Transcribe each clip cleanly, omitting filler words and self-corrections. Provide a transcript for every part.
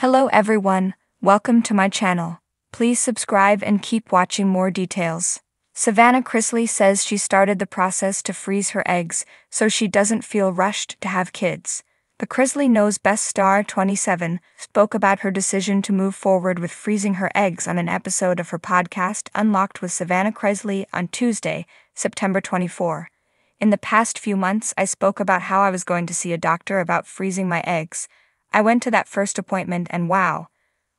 Hello everyone, welcome to my channel. Please subscribe and keep watching more details. Savannah Chrisley says she started the process to freeze her eggs so she doesn't feel rushed to have kids. The Chrisley Knows Best star, 27, spoke about her decision to move forward with freezing her eggs on an episode of her podcast Unlocked with Savannah Chrisley on Tuesday, September 24. In the past few months, I spoke about how I was going to see a doctor about freezing my eggs. I went to that first appointment and wow,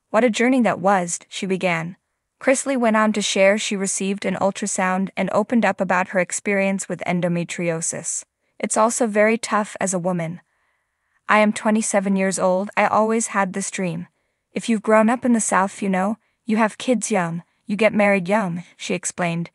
what a journey that was, she began. Chrisley went on to share she received an ultrasound and opened up about her experience with endometriosis. It's also very tough as a woman. I am 27 years old, I always had this dream. If you've grown up in the South, you know, you have kids young, you get married young, she explained.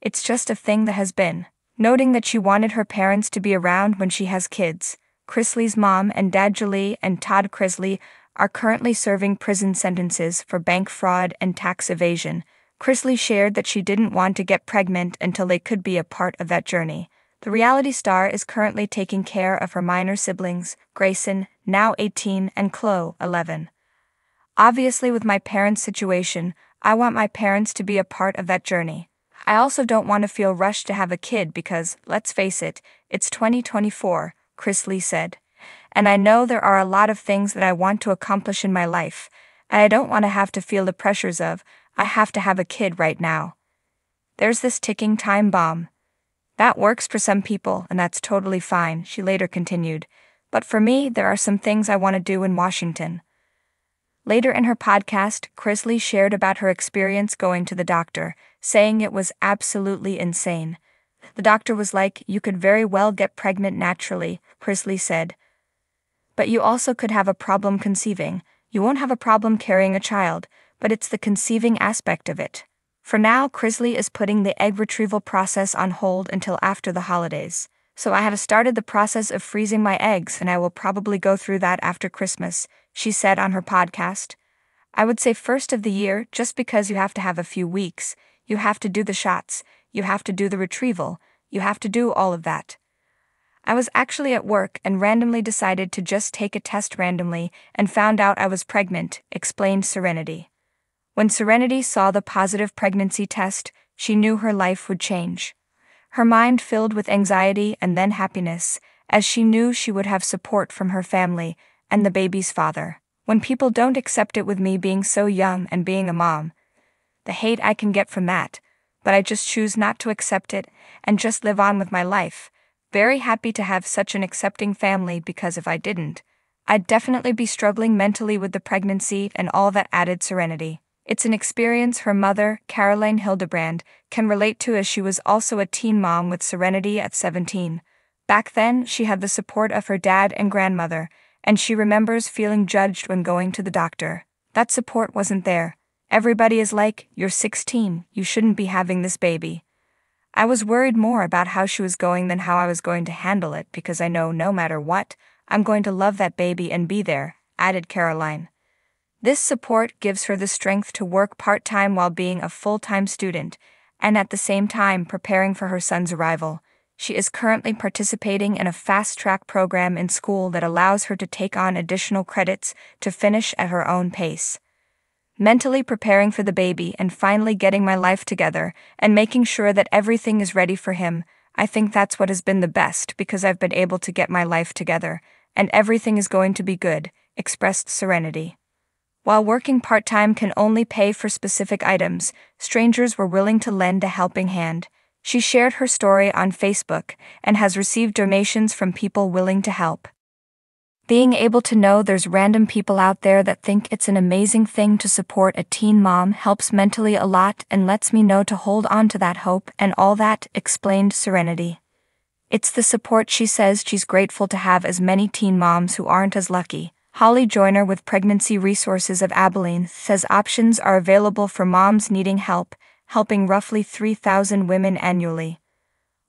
It's just a thing that has been. Noting that she wanted her parents to be around when she has kids. Chrisley's mom and dad Julie and Todd Chrisley are currently serving prison sentences for bank fraud and tax evasion. Chrisley shared that she didn't want to get pregnant until they could be a part of that journey. The reality star is currently taking care of her minor siblings, Grayson, now 18, and Chloe, 11. Obviously with my parents' situation, I want my parents to be a part of that journey. I also don't want to feel rushed to have a kid because, let's face it, it's 2024. Chrisley said. And I know there are a lot of things that I want to accomplish in my life, and I don't want to have to feel the pressures of, I have to have a kid right now. There's this ticking time bomb. That works for some people, and that's totally fine, she later continued. But for me, there are some things I want to do in Washington. Later in her podcast, Chrisley shared about her experience going to the doctor, saying it was absolutely insane. The doctor was like, you could very well get pregnant naturally, Chrisley said. But you also could have a problem conceiving. You won't have a problem carrying a child, but it's the conceiving aspect of it. For now, Chrisley is putting the egg retrieval process on hold until after the holidays. So I have started the process of freezing my eggs and I will probably go through that after Christmas, she said on her podcast. I would say first of the year, just because you have to have a few weeks, you have to do the shots, you have to do the retrieval, you have to do all of that. I was actually at work and randomly decided to just take a test randomly and found out I was pregnant, explained Serenity. When Serenity saw the positive pregnancy test, she knew her life would change. Her mind filled with anxiety and then happiness, as she knew she would have support from her family and the baby's father. When people don't accept it with me being so young and being a mom, the hate I can get from that, but I just choose not to accept it and just live on with my life. Very happy to have such an accepting family because if I didn't, I'd definitely be struggling mentally with the pregnancy and all that, added Serenity. It's an experience her mother, Caroline Hildebrand, can relate to as she was also a teen mom with Serenity at 17. Back then, she had the support of her dad and grandmother, and she remembers feeling judged when going to the doctor. That support wasn't there. Everybody is like, you're 16, you shouldn't be having this baby. I was worried more about how she was going than how I was going to handle it because I know no matter what, I'm going to love that baby and be there, added Caroline. This support gives her the strength to work part-time while being a full-time student and at the same time preparing for her son's arrival. She is currently participating in a fast-track program in school that allows her to take on additional credits to finish at her own pace. Mentally preparing for the baby and finally getting my life together and making sure that everything is ready for him, I think that's what has been the best because I've been able to get my life together, and everything is going to be good, expressed Serenity. While working part-time can only pay for specific items, strangers were willing to lend a helping hand. She shared her story on Facebook and has received donations from people willing to help. Being able to know there's random people out there that think it's an amazing thing to support a teen mom helps mentally a lot and lets me know to hold on to that hope and all that, explained Serenity. It's the support she says she's grateful to have as many teen moms who aren't as lucky. Holly Joyner with Pregnancy Resources of Abilene says options are available for moms needing help, helping roughly 3,000 women annually.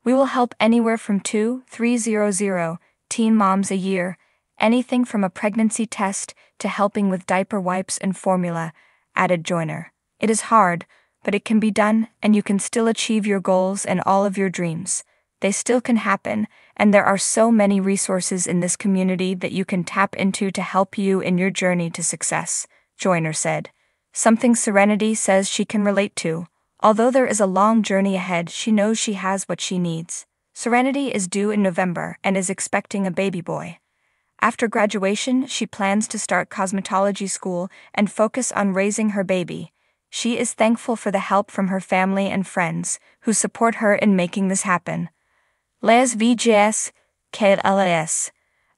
We will help anywhere from 2,300 teen moms a year, anything from a pregnancy test to helping with diaper wipes and formula, added Joyner. It is hard, but it can be done, and you can still achieve your goals and all of your dreams. they still can happen, and there are so many resources in this community that you can tap into to help you in your journey to success, Joyner said. Something Serenity says she can relate to. Although there is a long journey ahead, she knows she has what she needs. Serenity is due in November and is expecting a baby boy. After graduation, she plans to start cosmetology school and focus on raising her baby. She is thankful for the help from her family and friends, who support her in making this happen. Les VGS, KLAS.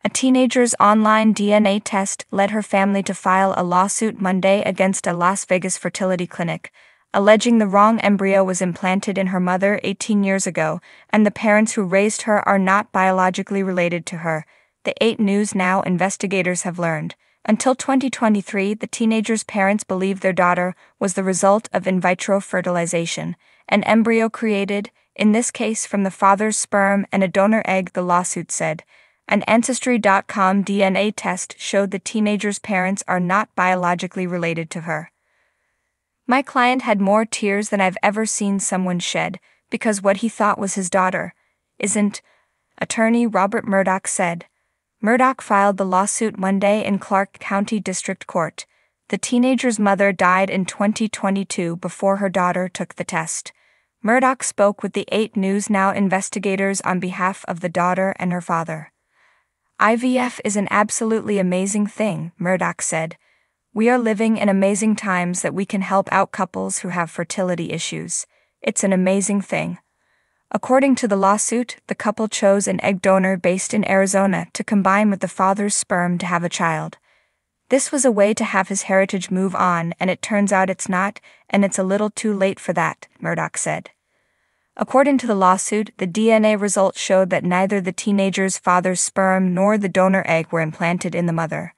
A teenager's online DNA test led her family to file a lawsuit Monday against a Las Vegas fertility clinic, alleging the wrong embryo was implanted in her mother 18 years ago, and the parents who raised her are not biologically related to her, the 8 News Now investigators have learned. Until 2023, the teenager's parents believed their daughter was the result of in vitro fertilization, an embryo created, in this case from the father's sperm and a donor egg, the lawsuit said. An Ancestry.com DNA test showed the teenager's parents are not biologically related to her. My client had more tears than I've ever seen someone shed, because what he thought was his daughter isn't, attorney Robert Murdoch said. Murdoch filed the lawsuit Monday in Clark County District Court. The teenager's mother died in 2022 before her daughter took the test. Murdoch spoke with the 8 News Now investigators on behalf of the daughter and her father. IVF is an absolutely amazing thing, Murdoch said. We are living in amazing times that we can help out couples who have fertility issues. It's an amazing thing. According to the lawsuit, the couple chose an egg donor based in Arizona to combine with the father's sperm to have a child. This was a way to have his heritage move on, and it turns out it's not, and it's a little too late for that, Murdoch said. According to the lawsuit, the DNA results showed that neither the teenager's father's sperm nor the donor egg were implanted in the mother.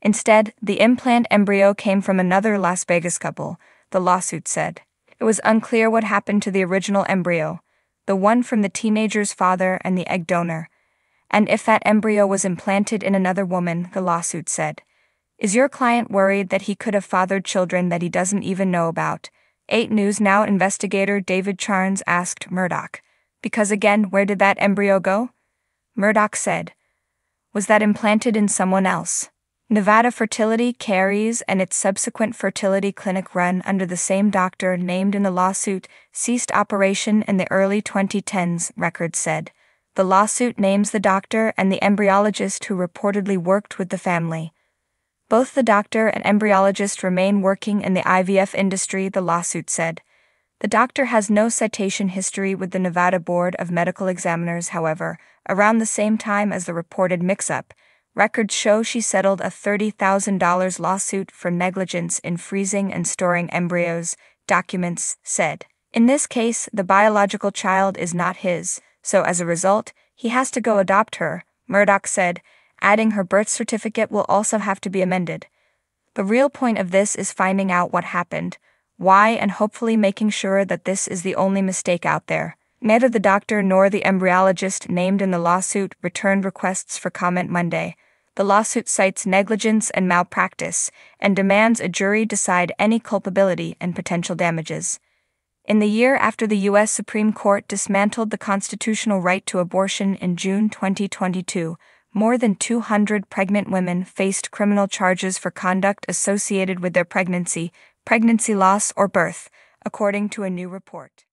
Instead, the implant embryo came from another Las Vegas couple, the lawsuit said. It was unclear what happened to the original embryo, the one from the teenager's father and the egg donor, and if that embryo was implanted in another woman, the lawsuit said. Is your client worried that he could have fathered children that he doesn't even know about? 8 News Now investigator David Charnes asked Murdoch. Because again, where did that embryo go? Murdoch said. Was that implanted in someone else? Nevada Fertility Cares and its subsequent fertility clinic run under the same doctor named in the lawsuit ceased operation in the early 2010s, records said. The lawsuit names the doctor and the embryologist who reportedly worked with the family. Both the doctor and embryologist remain working in the IVF industry, the lawsuit said. The doctor has no citation history with the Nevada Board of Medical Examiners, however, around the same time as the reported mix-up. Records show she settled a $30,000 lawsuit for negligence in freezing and storing embryos, documents said. In this case, the biological child is not his, so as a result, he has to go adopt her, Murdoch said, adding her birth certificate will also have to be amended. The real point of this is finding out what happened, why, and hopefully making sure that this is the only mistake out there. Neither the doctor nor the embryologist named in the lawsuit returned requests for comment Monday. The lawsuit cites negligence and malpractice and demands a jury decide any culpability and potential damages. In the year after the U.S. Supreme Court dismantled the constitutional right to abortion in June 2022, more than 200 pregnant women faced criminal charges for conduct associated with their pregnancy, pregnancy loss, or birth, according to a new report.